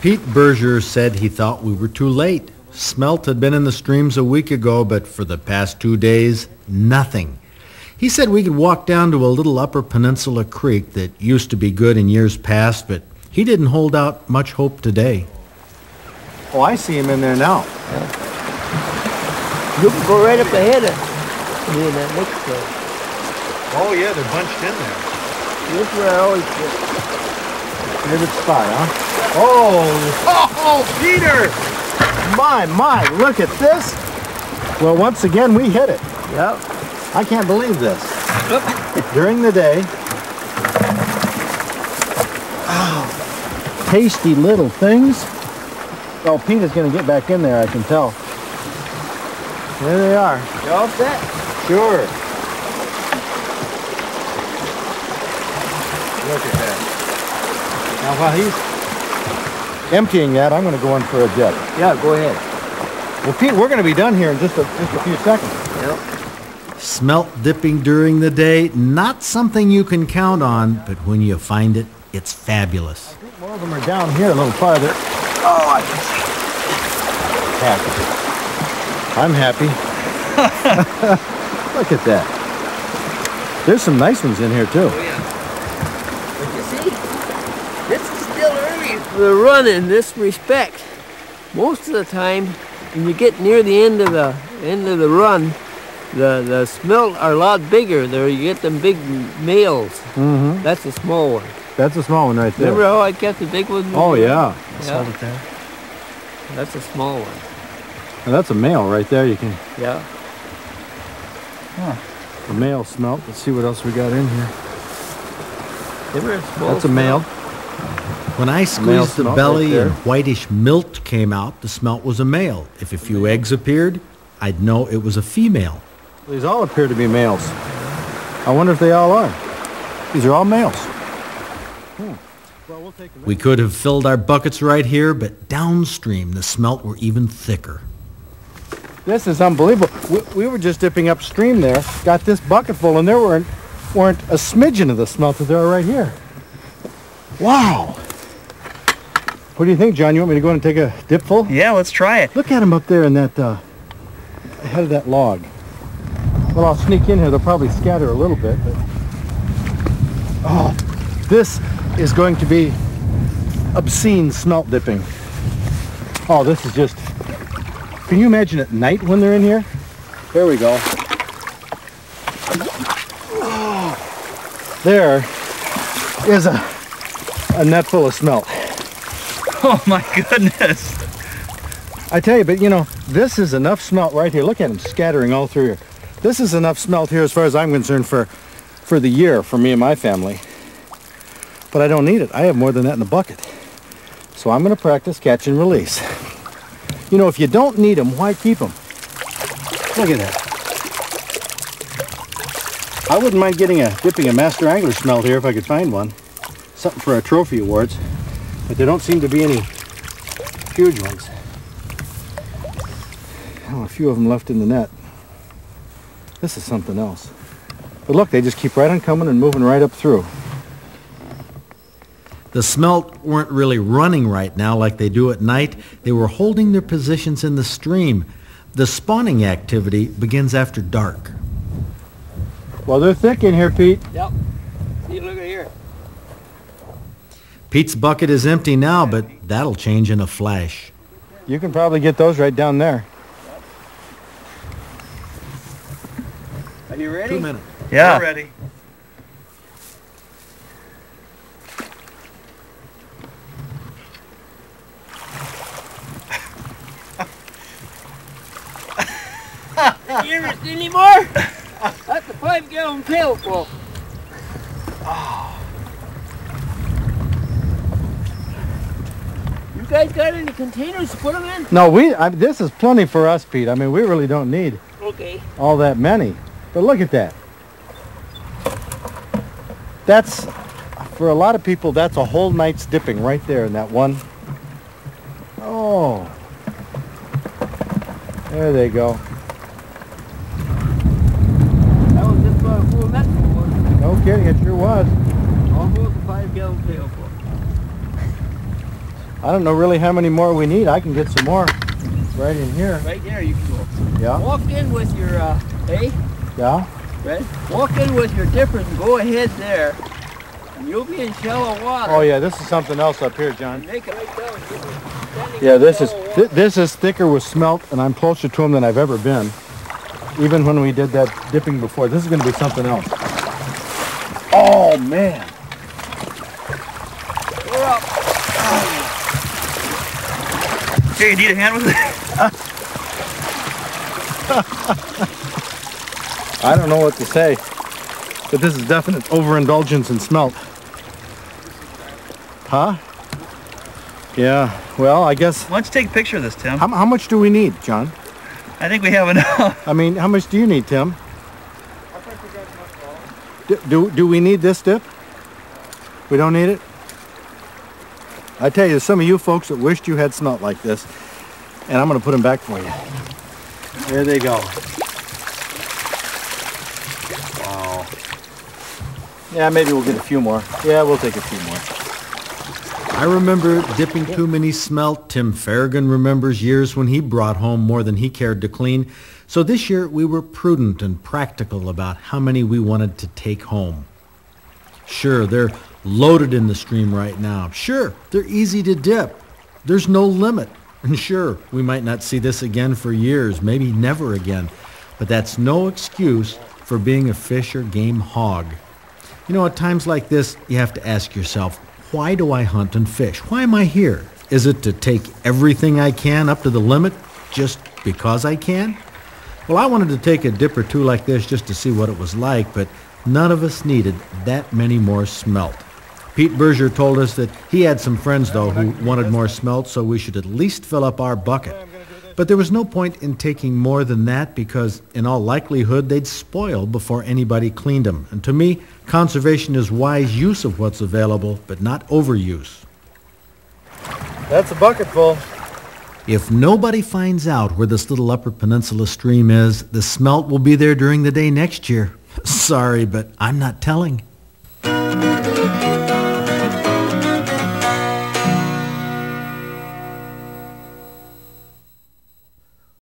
Pete Berger said he thought we were too late. Smelt had been in the streams a week ago, but for the past 2 days, nothing. He said we could walk down to a little Upper Peninsula creek that used to be good in years past, but he didn't hold out much hope today. Oh, I see him in there now. Yeah. You can go right up ahead of me in that next place. Oh, yeah, they're bunched in there. That's where I always sit. Favorite spot, huh? Oh! Oh, Peter! My, look at this. Well, once again, we hit it. Yep. I can't believe this. During the day. Oh, tasty little things. Oh, Pete is going to get back in there, I can tell. There they are. You all set? Sure. Look at that. Now, while he's emptying that, I'm going to go in for a dip. Yeah, go ahead. Well, Pete, we're going to be done here in just a few seconds. Yep. Smelt dipping during the day, not something you can count on, but when you find it, it's fabulous. I think more of them are down here a little farther. Oh, I can see it. Happy. I'm happy. Look at that. There's some nice ones in here, too. Oh, yeah. But you see, this is still the run in this respect. Most of the time, when you get near the end of the run, the smelt are a lot bigger. There you get them big males. Mm-hmm. That's a small one. That's a small one right there. Remember how I kept the big one? Oh yeah. Yeah. That's a small one. Now that's a male right there. You can. Yeah. Huh. A male smelt. Let's see what else we got in here. That's a male. When I squeezed the belly and whitish milt came out, the smelt was a male. If a few eggs appeared, I'd know it was a female. These all appear to be males. I wonder if they all are. These are all males. Hmm. Well, we'll take a minute. We could have filled our buckets right here, but downstream the smelt were even thicker. This is unbelievable. We were just dipping upstream there, got this bucket full, and there weren't a smidgen of the smelt that there are right here. Wow. What do you think, John? You want me to go in and take a dip full? Yeah, let's try it. Look at him up there in that, head of that log. Well, I'll sneak in here. They'll probably scatter a little bit, but... Oh, this is going to be obscene smelt dipping. Oh, this is just... Can you imagine at night when they're in here? There we go. Oh, there is a net full of smelt. Oh my goodness. I tell you, but you know, this is enough smelt right here. Look at them scattering all through here. This is enough smelt here as far as I'm concerned for the year for me and my family. But I don't need it. I have more than that in the bucket. So I'm going to practice catch and release. You know, if you don't need them, why keep them? Look at that. I wouldn't mind dipping a Master Angler smelt here if I could find one. Something for our trophy awards. But there don't seem to be any huge ones. Oh, a few of them left in the net. This is something else. But look, they just keep right on coming and moving right up through. The smelt weren't really running right now like they do at night. They were holding their positions in the stream. The spawning activity begins after dark. Well, they're thick in here, Pete. Yep. See, look at here. Pete's bucket is empty now, but that'll change in a flash. You can probably get those right down there. Are you ready? 2 minutes. Yeah. We're ready. You ever seen any more? That's a 5-gallon pail full. Oh. You guys got any containers to put them in? No, this is plenty for us, Pete. I mean, we really don't need all that many. But look at that. That's, for a lot of people, that's a whole night's dipping right there in that one. Oh. There they go. That was just about a full net full, wasn't it? No kidding, it sure was. Almost a 5-gallon pail full. I don't know really how many more we need. I can get some more right in here. Right there you can go. Yeah. Walk in with your, hey? Yeah. Right? Walk in with your difference and go ahead there. And you'll be in shallow water. Oh yeah, this is something else up here, John. Make it right down. Yeah, this is thicker with smelt, and I'm closer to them than I've ever been. Even when we did that dipping before. This is going to be something else. Oh man. We're up. Hey, you need a hand with it? I don't know what to say, but this is definite overindulgence in smelt. Huh? Yeah, well, I guess. Why don't you take a picture of this, Tim? How much do we need, John? I think we have enough. I mean, how much do you need, Tim? I think we got enough. Do we need this dip? We don't need it? I tell you, some of you folks that wished you had smelt like this, and I'm going to put them back for you. There they go. Wow. Yeah, maybe we'll get a few more. Yeah, we'll take a few more. I remember dipping too many smelt. Tim Farragon remembers years when he brought home more than he cared to clean. So this year, we were prudent and practical about how many we wanted to take home. Sure, they're loaded in the stream right now. Sure, they're easy to dip. There's no limit. And sure, we might not see this again for years, maybe never again. But that's no excuse for being a fish or game hog. You know, at times like this, you have to ask yourself, why do I hunt and fish? Why am I here? Is it to take everything I can up to the limit just because I can? Well, I wanted to take a dip or two like this just to see what it was like, but none of us needed that many more smelt. Pete Berger told us that he had some friends, though, who wanted more smelt, so we should at least fill up our bucket. But there was no point in taking more than that because, in all likelihood, they'd spoil before anybody cleaned them. And to me, conservation is wise use of what's available, but not overuse. That's a bucket full. If nobody finds out where this little Upper Peninsula stream is, the smelt will be there during the day next year. Sorry, but I'm not telling.